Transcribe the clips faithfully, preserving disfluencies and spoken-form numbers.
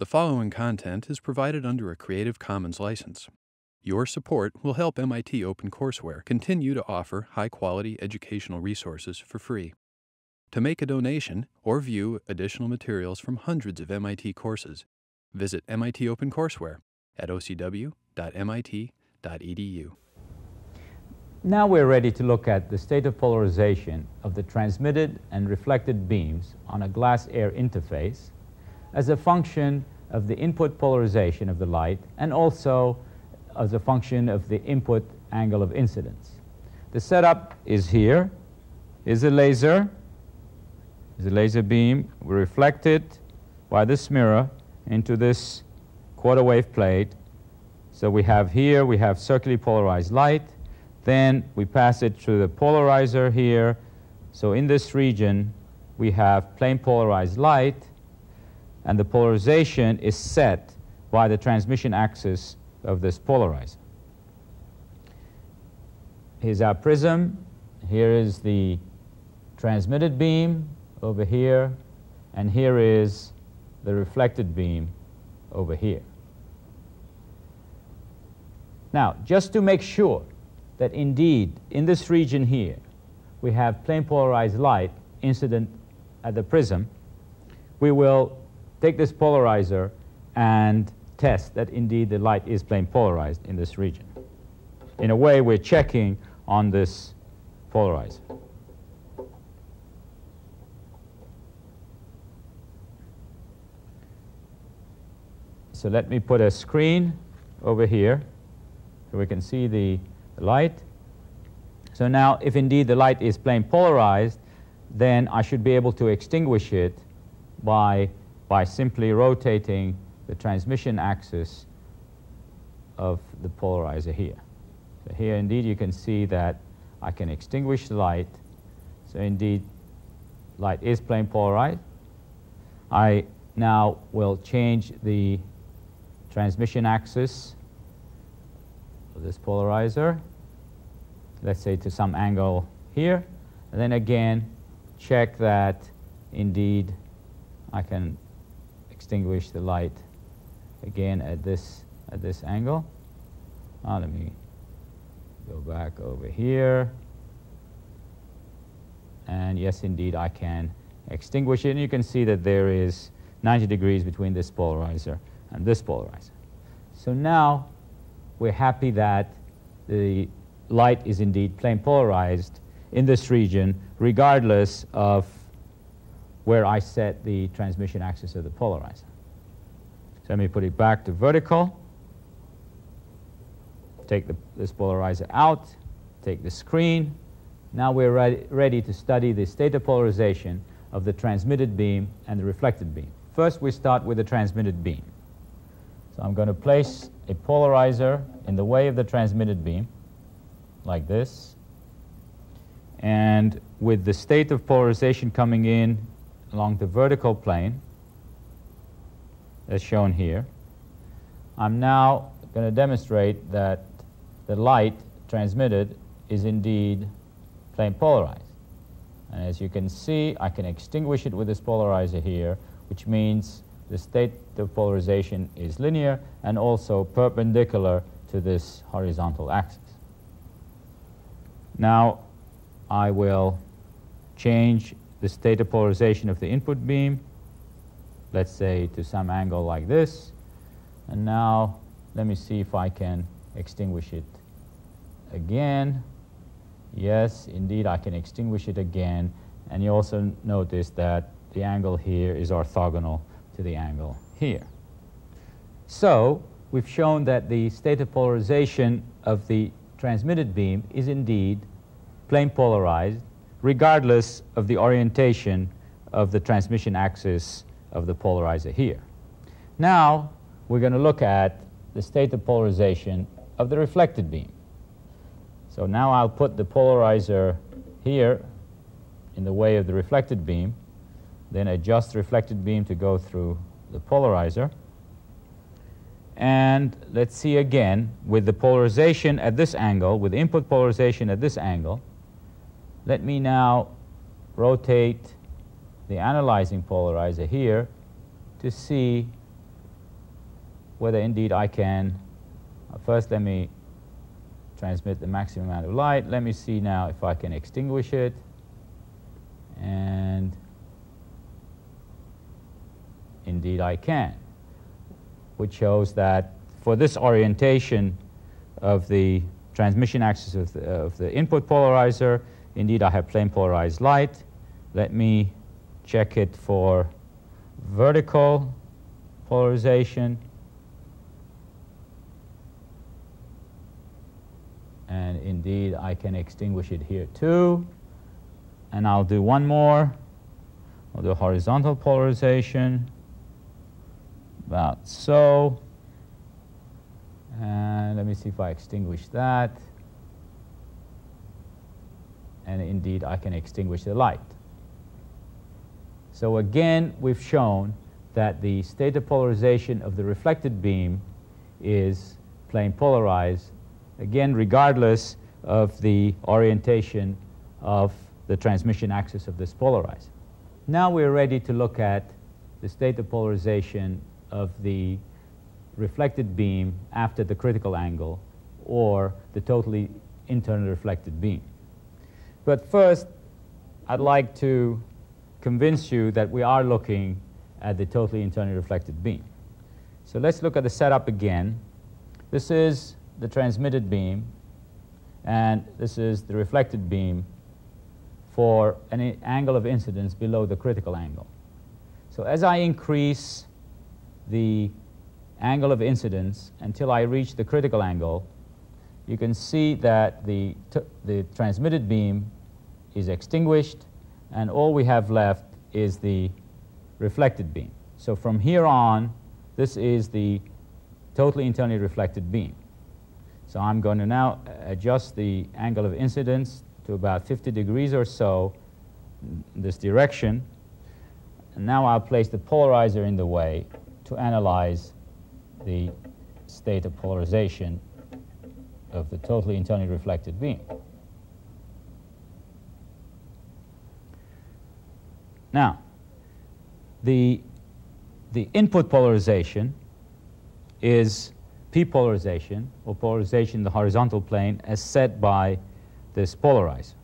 The following content is provided under a Creative Commons license. Your support will help M I T OpenCourseWare continue to offer high-quality educational resources for free. To make a donation or view additional materials from hundreds of M I T courses, visit M I T OpenCourseWare at O C W dot M I T dot E D U. Now we're ready to look at the state of polarization of the transmitted and reflected beams on a glass-air interface as a function of the input polarization of the light and also as a function of the input angle of incidence. The setup is here. Is a laser, is a laser beam. We reflect it by this mirror into this quarter wave plate. So we have here, we have circularly polarized light. Then we pass it through the polarizer here. So in this region, we have plane polarized light, and the polarization is set by the transmission axis of this polarizer. Here's our prism. Here is the transmitted beam over here, and here is the reflected beam over here. Now, just to make sure that indeed, in this region here, we have plane polarized light incident at the prism, we will take this polarizer and test that indeed the light is plane polarized in this region. In a way, we're checking on this polarizer. So let me put a screen over here so we can see the light. So now, if indeed the light is plane polarized, then I should be able to extinguish it by by simply rotating the transmission axis of the polarizer here. So here, indeed, you can see that I can extinguish the light. So indeed, light is plane polarized. I now will change the transmission axis of this polarizer, let's say to some angle here, and then again, check that indeed I can extinguish the light again at this at this angle. Now let me go back over here, and yes, indeed I can extinguish it. And you can see that there is ninety degrees between this polarizer and this polarizer. So now we're happy that the light is indeed plane polarized in this region, regardless of where I set the transmission axis of the polarizer. So let me put it back to vertical, take the, this polarizer out, take the screen. Now we're re ready to study the state of polarization of the transmitted beam and the reflected beam. First, we start with the transmitted beam. So I'm going to place a polarizer in the way of the transmitted beam, like this. And with the state of polarization coming in along the vertical plane, as shown here, I'm now going to demonstrate that the light transmitted is indeed plane polarized. And as you can see, I can extinguish it with this polarizer here, which means the state of polarization is linear and also perpendicular to this horizontal axis. Now I will change the state of polarization of the input beam, let's say to some angle like this. And now let me see if I can extinguish it again. Yes, indeed, I can extinguish it again. And you also notice that the angle here is orthogonal to the angle here. So we've shown that the state of polarization of the transmitted beam is indeed plane polarized, regardless of the orientation of the transmission axis of the polarizer here. Now we're going to look at the state of polarization of the reflected beam. So now I'll put the polarizer here in the way of the reflected beam, then adjust the reflected beam to go through the polarizer. And let's see again, with the polarization at this angle, with input polarization at this angle, let me now rotate the analyzing polarizer here to see whether indeed I can. First, let me transmit the maximum amount of light. Let me see now if I can extinguish it. And indeed I can, which shows that for this orientation of the transmission axis of the, of the input polarizer, indeed I have plane polarized light. Let me check it for vertical polarization. And indeed, I can extinguish it here too. And I'll do one more. I'll do horizontal polarization, about so. And let me see if I extinguish that. And indeed, I can extinguish the light. So again, we've shown that the state of polarization of the reflected beam is plane polarized, again, regardless of the orientation of the transmission axis of this polarizer. Now we're ready to look at the state of polarization of the reflected beam after the critical angle, or the totally internal reflected beam. But first, I'd like to convince you that we are looking at the totally internally reflected beam. So let's look at the setup again. This is the transmitted beam, and this is the reflected beam for an angle of incidence below the critical angle. So as I increase the angle of incidence until I reach the critical angle, you can see that the, t the transmitted beam is extinguished, and all we have left is the reflected beam. So from here on, this is the totally internally reflected beam. So I'm going to now adjust the angle of incidence to about fifty degrees or so in this direction. And now I'll place the polarizer in the way to analyze the state of polarization of the totally internally reflected beam. Now, the, the input polarization is P polarization, or polarization in the horizontal plane, as set by this polarizer.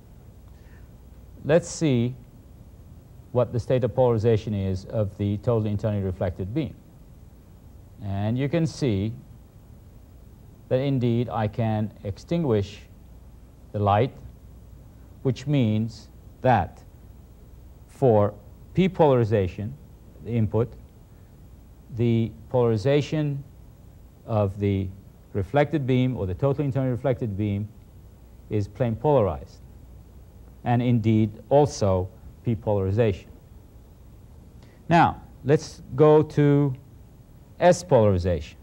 Let's see what the state of polarization is of the totally internally reflected beam. And you can see that indeed I can extinguish the light, which means that for P polarization, the input, the polarization of the reflected beam, or the totally internally reflected beam, is plane polarized, and indeed also P polarization. Now, let's go to S polarization.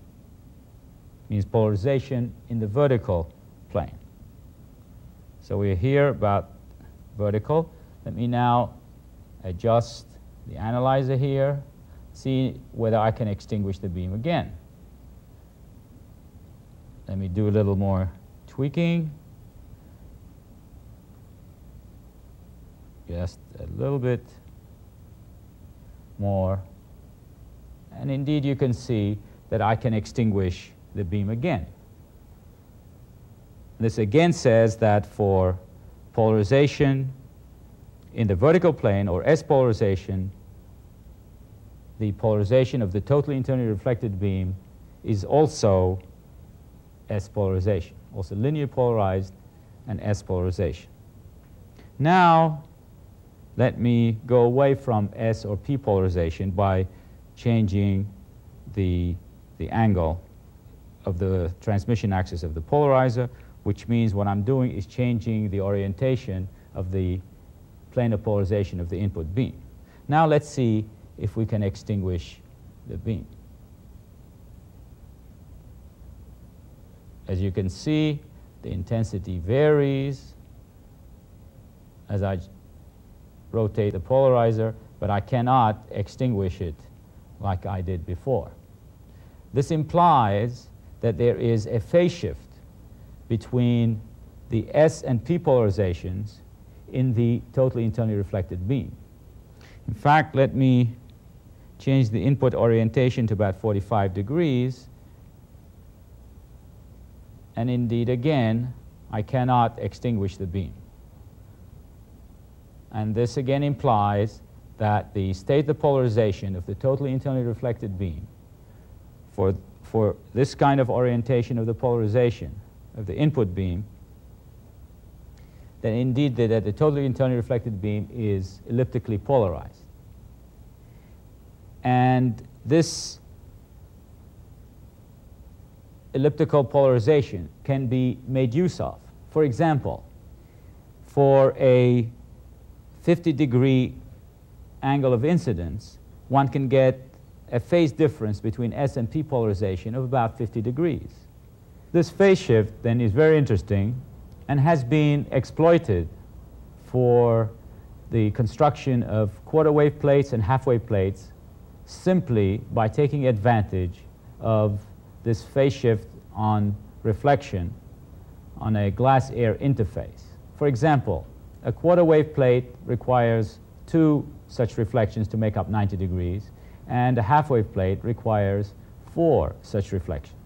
It means polarization in the vertical plane. So we're here about vertical. Let me now adjust the analyzer here, see whether I can extinguish the beam again. Let me do a little more tweaking. Just a little bit more. And indeed, you can see that I can extinguish the beam again. This again says that for polarization in the vertical plane, or S polarization, the polarization of the totally internally reflected beam is also S polarization, also linear polarized and S polarization. Now, let me go away from S or P polarization by changing the, the angle of the transmission axis of the polarizer, which means what I'm doing is changing the orientation of the plane of polarization of the input beam. Now let's see if we can extinguish the beam. As you can see, the intensity varies as I rotate the polarizer, but I cannot extinguish it like I did before. This implies that there is a phase shift between the S and P polarizations in the totally internally reflected beam. In fact, let me change the input orientation to about forty-five degrees, And indeed, again, I cannot extinguish the beam. And this again implies that the state of polarization of the totally internally reflected beam for, for this kind of orientation of the polarization of the input beam, then indeed that, that the totally internally reflected beam is elliptically polarized. And this elliptical polarization can be made use of. For example, for a fifty degree angle of incidence, one can get a phase difference between S and P polarization of about fifty degrees. This phase shift then is very interesting and has been exploited for the construction of quarter wave plates and half wave plates simply by taking advantage of this phase shift on reflection on a glass-air interface. For example, a quarter wave plate requires two such reflections to make up ninety degrees, and a half wave plate requires four such reflections.